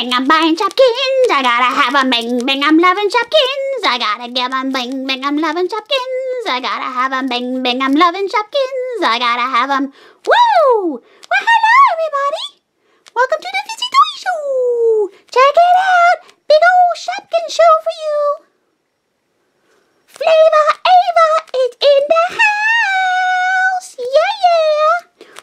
bing, I'm buying Shopkins. I gotta have a bing, bing, I'm loving Shopkins. I gotta give a bing, bing, I'm loving Shopkins. I gotta have a bing, bing, I'm loving Shopkins. I gotta have 'em. Woo! Well, hello, everybody. Welcome to the Fizzy Toy Show. Check it out. Big old Shopkins show for you. Flava Ava is in the house. Yeah, yeah.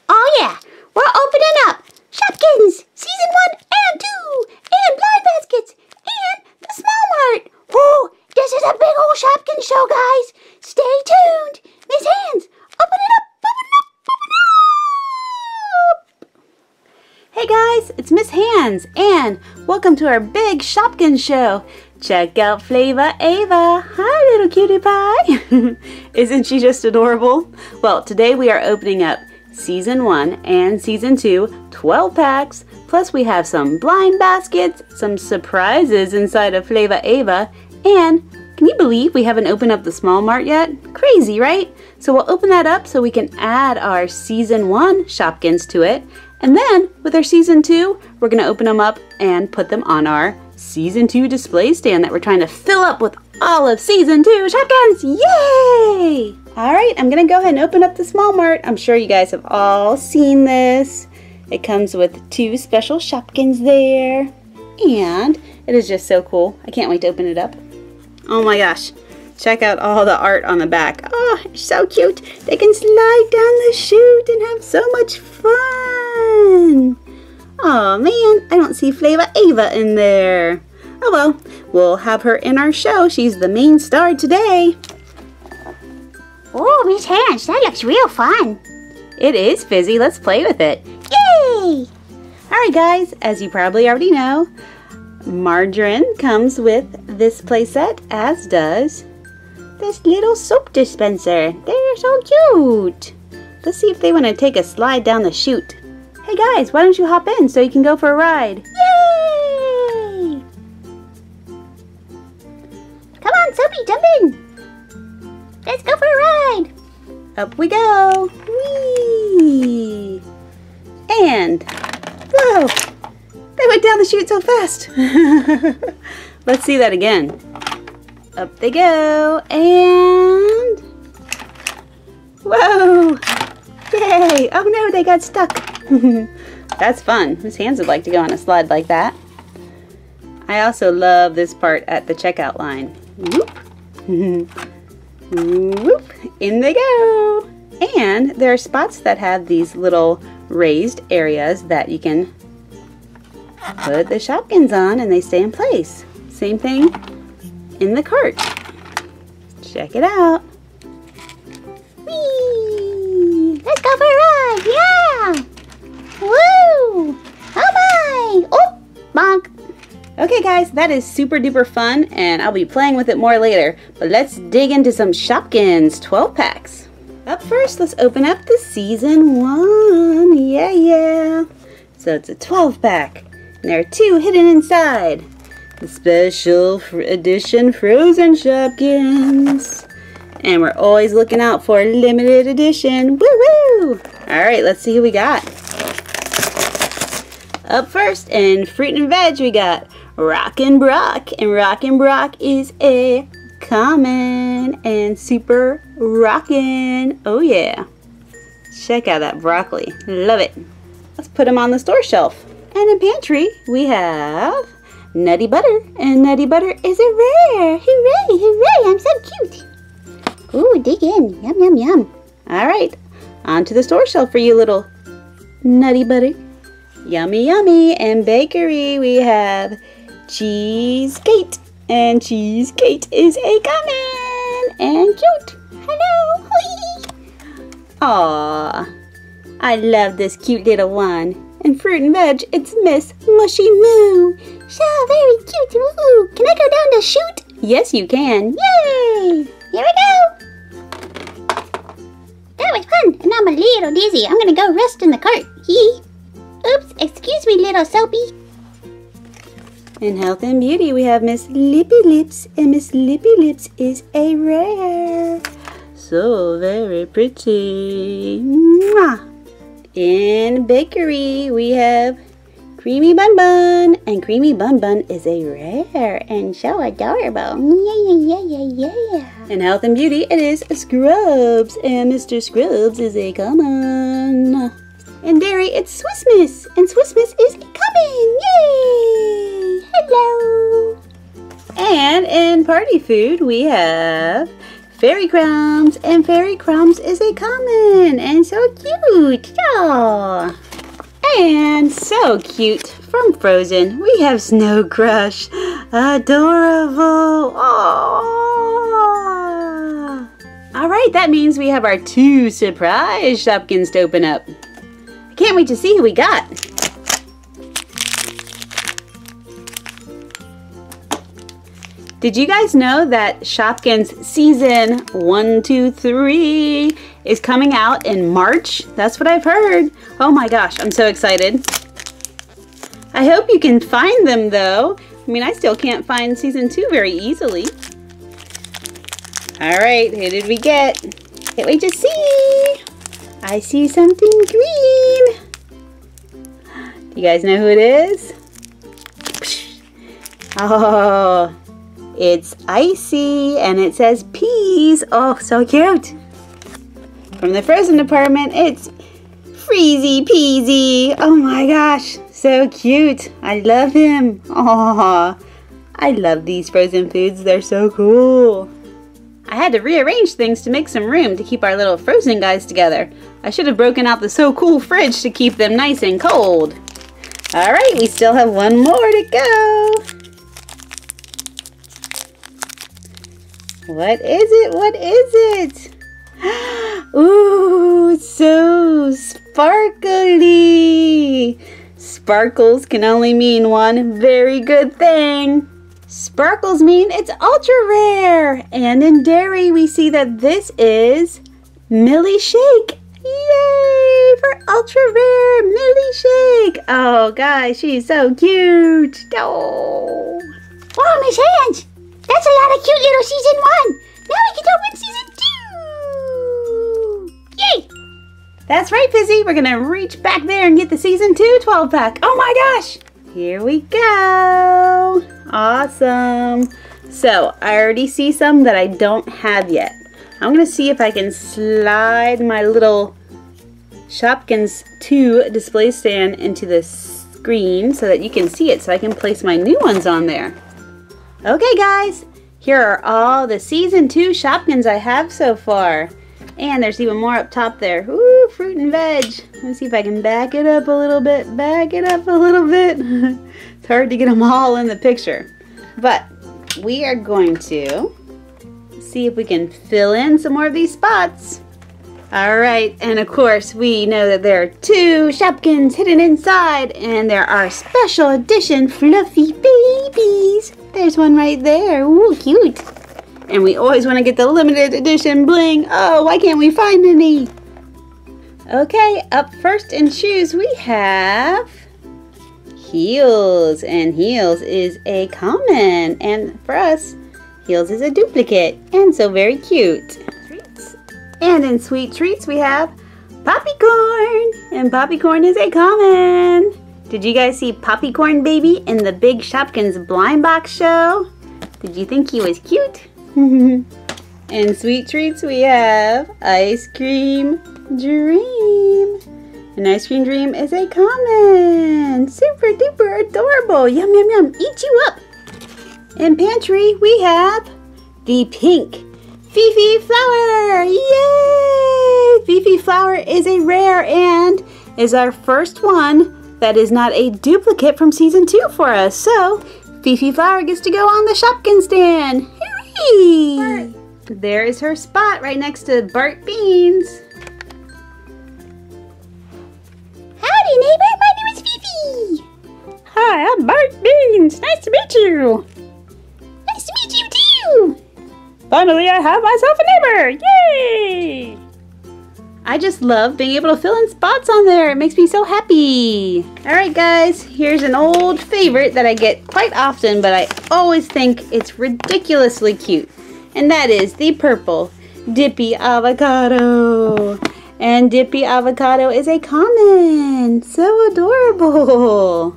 Oh, yeah. We're opening up Shopkins Season 1 and 2 and Blind Baskets and the Small Mart. Whoa, this is a big old Shopkins show, guys. Stay tuned. Miss Hands, open it up. Hey guys, it's Miss Hands, and welcome to our big Shopkins show. Check out Flava Ava. Hi, little cutie pie. Isn't she just adorable? Well, today we are opening up Season 1 and Season 2, 12 packs. Plus we have some blind baskets, some surprises inside of Flava Ava, and can you believe we haven't opened up the Small Mart yet? Crazy, right? So we'll open that up so we can add our Season 1 Shopkins to it. And then, with our Season 2, we're going to open them up and put them on our Season 2 display stand that we're trying to fill up with all of Season 2 Shopkins! Yay! Alright, I'm going to go ahead and open up the Small Mart. I'm sure you guys have all seen this. It comes with two special Shopkins there. And it is just so cool. I can't wait to open it up. Oh my gosh. Check out all the art on the back. Oh, it's so cute. They can slide down the chute and have so much fun. Oh man, I don't see Flava Ava in there. Oh well, we'll have her in our show. She's the main star today. Oh, Miss Hands, that looks real fun. It is, Fizzy. Let's play with it. Yay! Alright guys, as you probably already know, margarine comes with this playset, as does this little soap dispenser. They're so cute. Let's see if they want to take a slide down the chute. Hey guys, why don't you hop in so you can go for a ride? Yay! Come on, Soapy, jump in! Let's go for a ride! Up we go! Whee! And, whoa! They went down the chute so fast! Let's see that again. Up they go, and... Whoa! Yay! Oh no, they got stuck! That's fun. Miss Hands would like to go on a slide like that. I also love this part at the checkout line. Whoop! Whoop! In they go! And there are spots that have these little raised areas that you can put the Shopkins on and they stay in place. Same thing in the cart. Check it out. Whee! Let's go for a ride! Yeah! Woo! Oh my! Oh! Bonk! Okay guys, that is super duper fun and I'll be playing with it more later. But let's dig into some Shopkins 12 packs. Up first, let's open up the Season 1. Yeah, yeah. So it's a 12 pack. And there are two hidden inside. The special edition Frozen Shopkins. And we're always looking out for limited edition. Woo-woo! Alright, let's see who we got. Up first, in fruit and veg, we got Rockin' Brock. And Rockin' Brock is a common and super rockin'. Oh yeah. Check out that broccoli. Love it. Let's put them on the store shelf. And in pantry, we have Nutty Butter. And Nutty Butter is a rare. Hooray, hooray, I'm so cute. Ooh, dig in. Yum, yum, yum. Alright, onto the store shelf for you little Nutty Butter. Yummy, yummy. And bakery, we have Cheese Kate. And Cheese Kate is a common and cute. Hello. Hoi. Aw, I love this cute little one. And fruit and veg, it's Miss Mushymoo. So very cute. Woo-hoo. Can I go down the chute? Yes, you can. Yay. Here we go. That was fun. And I'm a little dizzy. I'm going to go rest in the cart. Hee. Oops, excuse me, little Soapy. In health and beauty, we have Miss Lippy Lips, and Miss Lippy Lips is a rare. So very pretty. Mwah. In bakery, we have Creamy Bun Bun. And Creamy Bun Bun is a rare and so adorable. Yeah, yeah, yeah, yeah, yeah. In health and beauty, it is Scrubs. And Mr. Scrubs is a common. In dairy, it's Swiss Miss. And Swiss Miss is a common. Yay! Hello! And in party food, we have Fairy Crumbs. And Fairy Crumbs is a common. And so cute. Yeah. And so cute from Frozen, we have Snow Crush. Adorable. Aww. All right, that means we have our two surprise Shopkins to open up. I can't wait to see who we got. Did you guys know that Shopkins Season 1, 2, 3 is coming out in March? That's what I've heard. Oh my gosh, I'm so excited. I hope you can find them though. I mean, I still can't find Season 2 very easily. All right, who did we get? Can't wait to see. I see something green. You guys know who it is? Oh. It's Icy, and it says peas. Oh, so cute. From the Frozen department, it's Freezy Peasy. Oh my gosh, so cute. I love him. Aww. I love these frozen foods. They're so cool. I had to rearrange things to make some room to keep our little frozen guys together. I should have broken out the so cool fridge to keep them nice and cold. All right, we still have one more to go. What is it? What is it? Ooh, so sparkly. Sparkles can only mean one very good thing. Sparkles mean it's ultra rare. And in dairy, we see that this is Millie Shake. Yay for ultra rare Millie Shake. Oh, guys, she's so cute. Oh. Wow, Miss Hands. That's a lot of cute little Season 1. Now we can open Season 2. Yay! That's right, Fizzy. We're going to reach back there and get the Season 2 12 pack. Oh my gosh. Here we go. Awesome. So I already see some that I don't have yet. I'm going to see if I can slide my little Shopkins 2 display stand into the screen so that you can see it, so I can place my new ones on there. Okay guys, here are all the Season 2 Shopkins I have so far. And there's even more up top there. Ooh, fruit and veg. Let me see if I can back it up a little bit. Back it up a little bit. It's hard to get them all in the picture. But we are going to see if we can fill in some more of these spots. All right, and of course we know that there are two Shopkins hidden inside, and there are special edition fluffy babies. There's one right there. Ooh, cute. And we always want to get the limited edition bling. Oh, why can't we find any? Okay, up first in shoes we have Heels. And Heels is a common. And for us, Heels is a duplicate. And so very cute. Treats. And in sweet treats we have Poppycorn. And Poppycorn is a common. Did you guys see Poppycorn Baby in the big Shopkins blind box show? Did you think he was cute? In sweet treats we have Ice Cream Dream. And Ice Cream Dream is a common. Super duper adorable. Yum yum yum. Eat you up. In pantry we have the pink Fifi Flower. Yay! Fifi Flower is a rare and is our first one that is not a duplicate from Season 2 for us. So, Fifi Flower gets to go on the Shopkins stand. Hooray! There is her spot right next to Bart Beans. Howdy, neighbor. My name is Fifi. Hi, I'm Bart Beans. Nice to meet you. Nice to meet you, too. Finally, I have myself a neighbor. Yay! I just love being able to fill in spots on there. It makes me so happy. All right, guys, here's an old favorite that I get quite often, but I always think it's ridiculously cute. And that is the purple Dippy Avocado. And Dippy Avocado is a common. So adorable.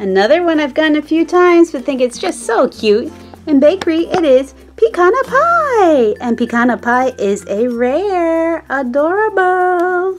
Another one I've gotten a few times but think it's just so cute. In bakery, it is Pecana Pie. And Pecana Pie is a rare. Adorable.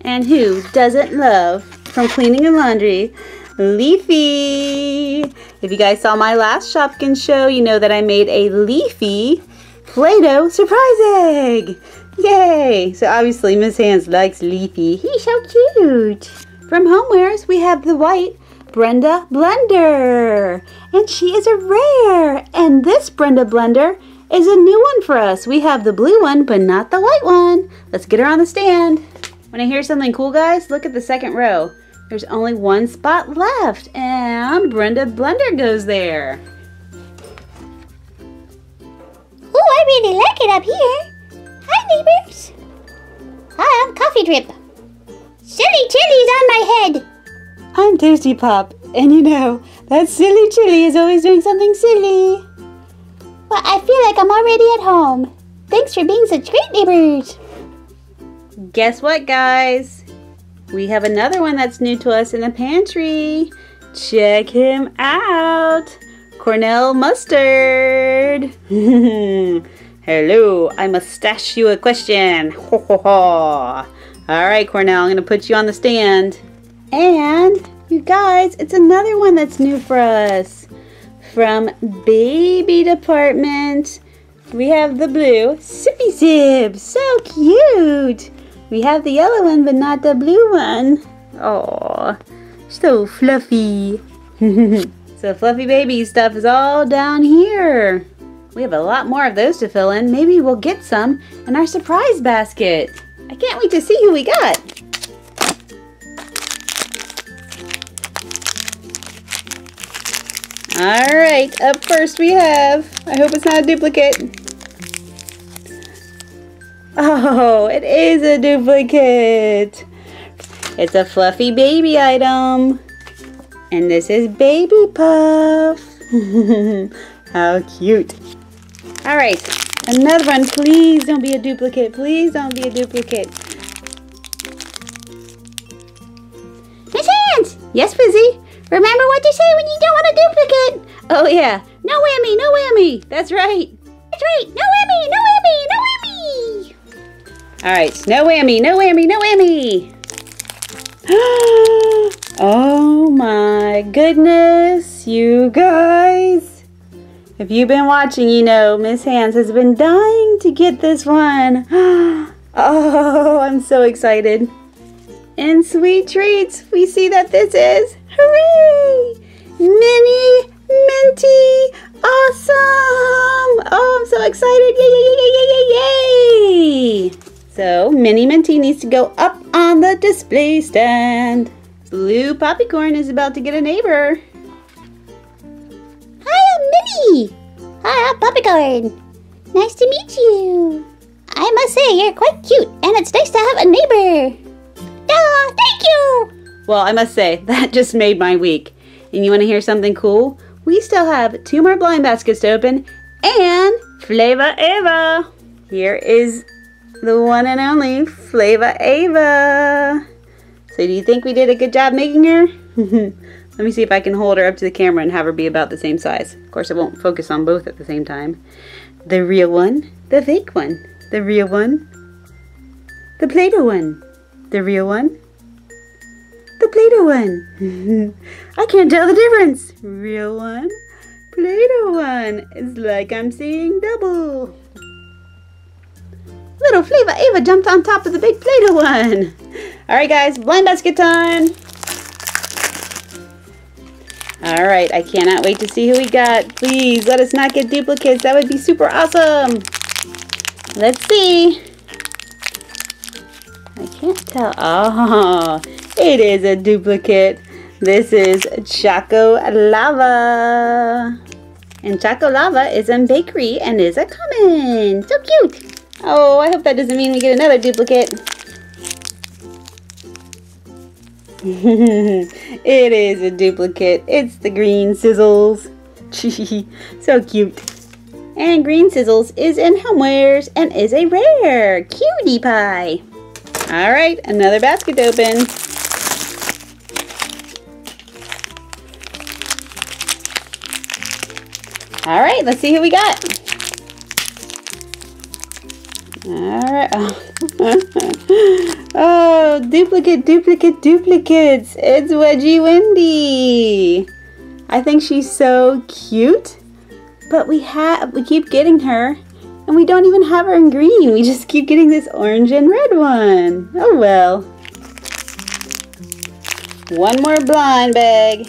And who doesn't love, from cleaning and laundry, Leafy. If you guys saw my last Shopkins show, you know that I made a Leafy Play-Doh surprise egg. Yay! So obviously Miss Hands likes Leafy. He's so cute. From Homewares, we have the white Brenda Blender. And she is a rare. And this Brenda Blender is a new one for us. We have the blue one, but not the white one. Let's get her on the stand. When I hear something cool, guys, look at the second row. There's only one spot left, and Brenda Blender goes there. Oh, I really like it up here. Hi, neighbors. I'm Coffee Drip. Silly Chili's on my head. I'm Tasty Pop, and you know, that Silly Chili is always doing something silly. Well, I feel like I'm already at home. Thanks for being such great neighbors. Guess what, guys? We have another one that's new to us in the pantry. Check him out. Cornell Mustard. Hello, I must ask you a question. Ho, ho, ho. All right, Cornell, I'm going to put you on the stand. And you guys, it's another one that's new for us. From Baby Department, we have the blue Sippy Sip. So cute. We have the yellow one, but not the blue one. Oh, so fluffy. So fluffy baby stuff is all down here. We have a lot more of those to fill in. Maybe we'll get some in our surprise basket. I can't wait to see who we got. All right, up first we have, I hope it's not a duplicate. Oh, it is a duplicate. It's a fluffy baby item. And this is Baby Puff. How cute. All right, another one. Please don't be a duplicate. Please don't be a duplicate. Miss Hands! Yes, Fizzy? Remember what to say when you don't want a duplicate. Oh, yeah. No whammy, no whammy. That's right. That's right. No whammy, no whammy, no whammy. All right, no whammy, no whammy, no whammy. Oh my goodness, you guys. If you've been watching, you know Miss Hands has been dying to get this one. Oh, I'm so excited. In Sweet Treats, we see that this is, hooray, Minnie Minty. Awesome. Oh, I'm so excited. Yay, yay, yay, yay, yay, yay. So Minnie Minty needs to go up on the display stand. Blue Poppycorn is about to get a neighbor. Hi, I'm Minnie. Hi, I'm Poppycorn. Nice to meet you. I must say you're quite cute, and it's nice to have a neighbor. Duh, thank you. Well, I must say that just made my week. And you want to hear something cool? We still have two more blind baskets to open, and Flava Ava. Here is the one and only Flava Ava. So do you think we did a good job making her? Let me see if I can hold her up to the camera and have her be about the same size. Of course, it won't focus on both at the same time. The real one, the fake one. The real one, the Play-Doh one. The real one, the Play-Doh one. I can't tell the difference. Real one, Play-Doh one. It's like I'm seeing double. Little Flava Ava jumped on top of the big Play-Doh one. All right, guys, blind basket time. All right, I cannot wait to see who we got. Please let us not get duplicates. That would be super awesome. Let's see. I can't tell. Oh, it is a duplicate. This is Choco Lava. And Choco Lava is in bakery and is a common. So cute. Oh, I hope that doesn't mean we get another duplicate. It is a duplicate. It's the Green Sizzles. So cute. And Green Sizzles is in Homewares and is a rare. Cutie pie. All right, another basket to open. All right, let's see who we got. All right. Oh, duplicates. It's Wedgie Wendy. I think she's so cute, but we keep getting her, and we don't even have her in green. We just keep getting this orange and red one. Oh well. One more blind bag.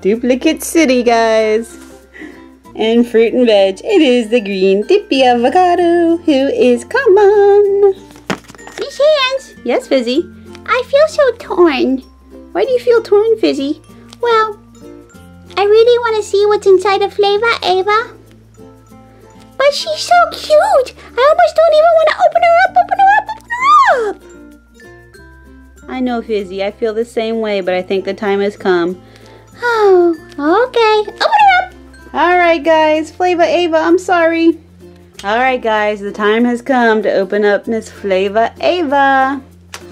Duplicate City, guys. And fruit and veg. It is the green Dippy Avocado, who is common. Miss Hands. Yes, Fizzy. I feel so torn. Why do you feel torn, Fizzy? Well, I really want to see what's inside of Flava Ava. But she's so cute. I almost don't even want to open her up. I know, Fizzy, I feel the same way, but I think the time has come. Oh, okay. Open it up! Alright, guys. Flava Ava, I'm sorry. Alright, guys. The time has come to open up Miss Flava Ava.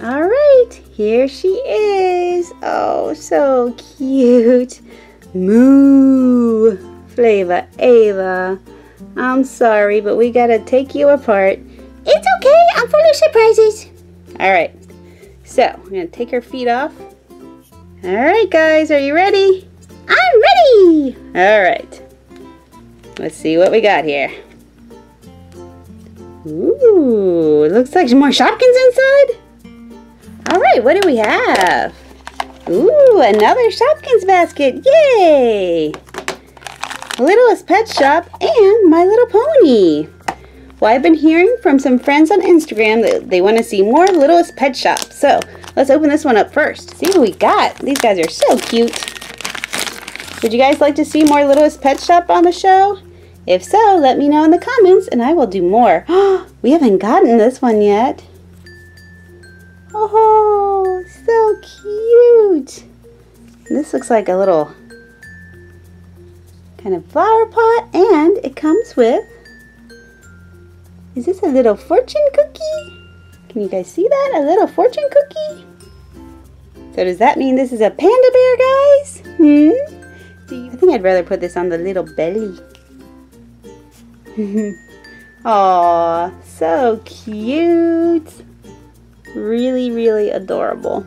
Alright, here she is. Oh, so cute. Moo! Flava Ava. I'm sorry, but we gotta take you apart. It's okay. I'm full of surprises. Alright. So, I'm going to take her feet off. Alright guys, are you ready? I'm ready! Alright. Let's see what we got here. Ooh, it looks like more Shopkins inside. Alright, what do we have? Ooh, another Shopkins basket. Yay! Littlest Pet Shop and My Little Pony. Well, I've been hearing from some friends on Instagram that they want to see more Littlest Pet Shop. So, let's open this one up first. See what we got. These guys are so cute. Would you guys like to see more Littlest Pet Shop on the show? If so, let me know in the comments and I will do more. We haven't gotten this one yet. Oh, so cute. This looks like a little kind of flower pot, and it comes with... Is this a little fortune cookie? Can you guys see that? A little fortune cookie? So does that mean this is a panda bear, guys? I think I'd rather put this on the little belly. Aww, so cute. Really, really adorable.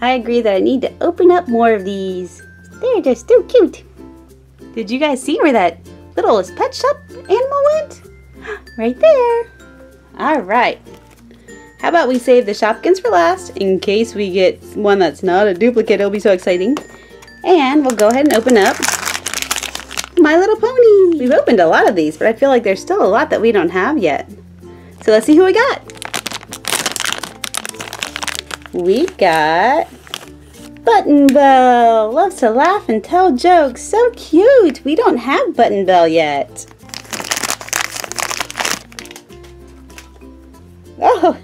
I agree that I need to open up more of these. They're just so cute. Did you guys see where that Littlest Pet Shop animal went? Right there. All right. How about we save the Shopkins for last in case we get one that's not a duplicate. It'll be so exciting. And we'll go ahead and open up My Little Pony. We've opened a lot of these, but I feel like there's still a lot that we don't have yet. So let's see who we got. We got Button Bell. Loves to laugh and tell jokes. So cute. We don't have Button Bell yet. Oh,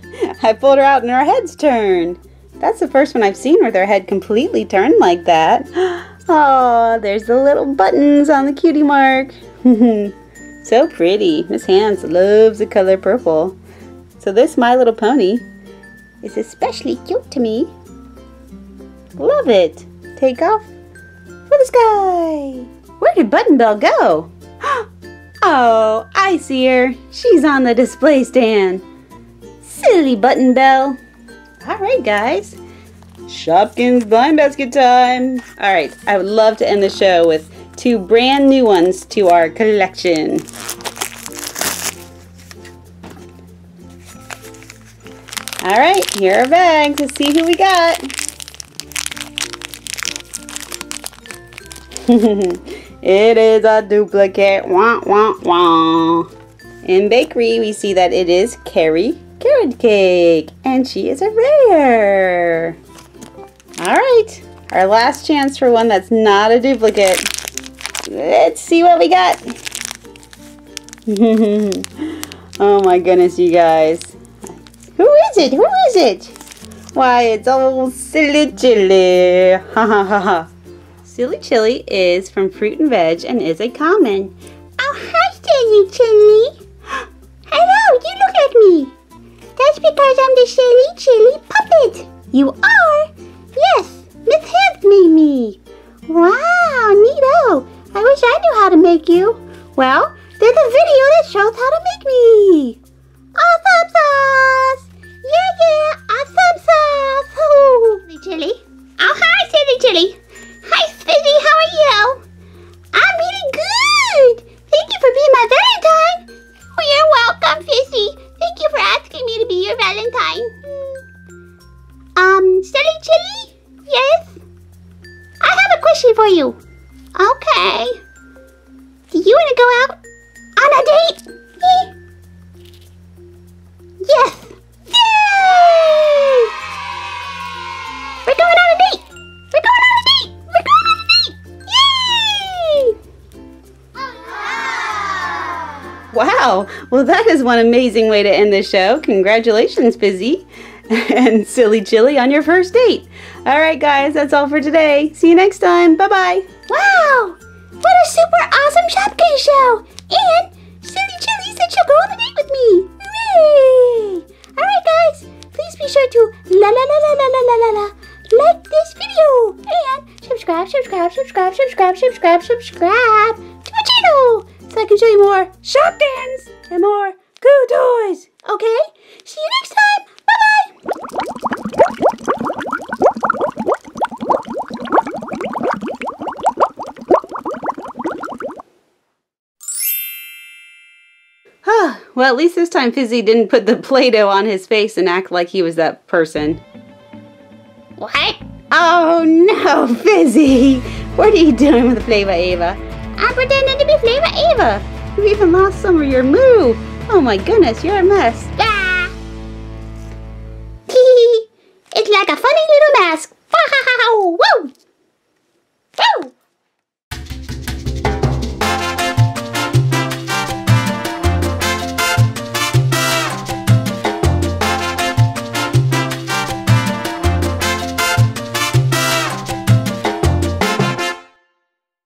I pulled her out and her head's turned. That's the first one I've seen with her head completely turned like that. Oh, there's the little buttons on the cutie mark. So pretty. Miss Hands loves the color purple. So this My Little Pony is especially cute to me. Love it. Take off for the sky. Where did Button Bell go? Oh, I see her. She's on the display stand. Silly Button Bell. Alright guys, Shopkins blind basket time. Alright, I would love to end the show with two brand new ones to our collection. Alright, here are bags. Let's see who we got. It is a duplicate. Wah, wah, wah. In bakery, we see that it is Carrie Carrot Cake, and she is a rare. All right, our last chance for one that's not a duplicate. Let's see what we got. Oh my goodness, you guys. Who is it? Why, it's old Silly Chili. Ha ha ha ha. Silly Chili is from Fruit and Veg and is a common. Oh, hi, Silly Chili. Hello, you look like me. That's because I'm the Silly Chili puppet. You are? Yes, Miss Hands made me. Wow, neato. I wish I knew how to make you. Well, there's a video that shows how to make me. Awesome sauce. Yeah, awesome sauce. Oh. Silly Chili. Oh, hi, Silly Chili. Hi, Fizzy, how are you? I'm really good. Thank you for being my Valentine. Well, you're welcome, Fizzy. Thank you for asking me to be your Valentine. Silly Chili? Yes? I have a question for you. Okay. Do you want to go out on a date? Yes. Yay! We're going on a date. We're going on a date. We're going on a date. Yay! Wow. Well, that is one amazing way to end the show. Congratulations, Fizzy and Silly Chili on your first date. All right, guys, that's all for today. See you next time. Bye-bye. Wow. What a super awesome Shopkins show! And Silly Chili said she'll go on a date with me! Hooray! Alright guys, please be sure to like this video! And subscribe to my channel! So I can show you more Shopkins and more cool toys! Okay? See you next time! Bye-bye! Well, at least this time Fizzy didn't put the Play-Doh on his face and act like he was that person. What? Oh no, Fizzy! What are you doing with Flava Ava? I'm pretending to be Flava Ava! You've even lost some of your moo! Oh my goodness, you're a mess! Ah! It's like a funny little mask! Wow! Woo!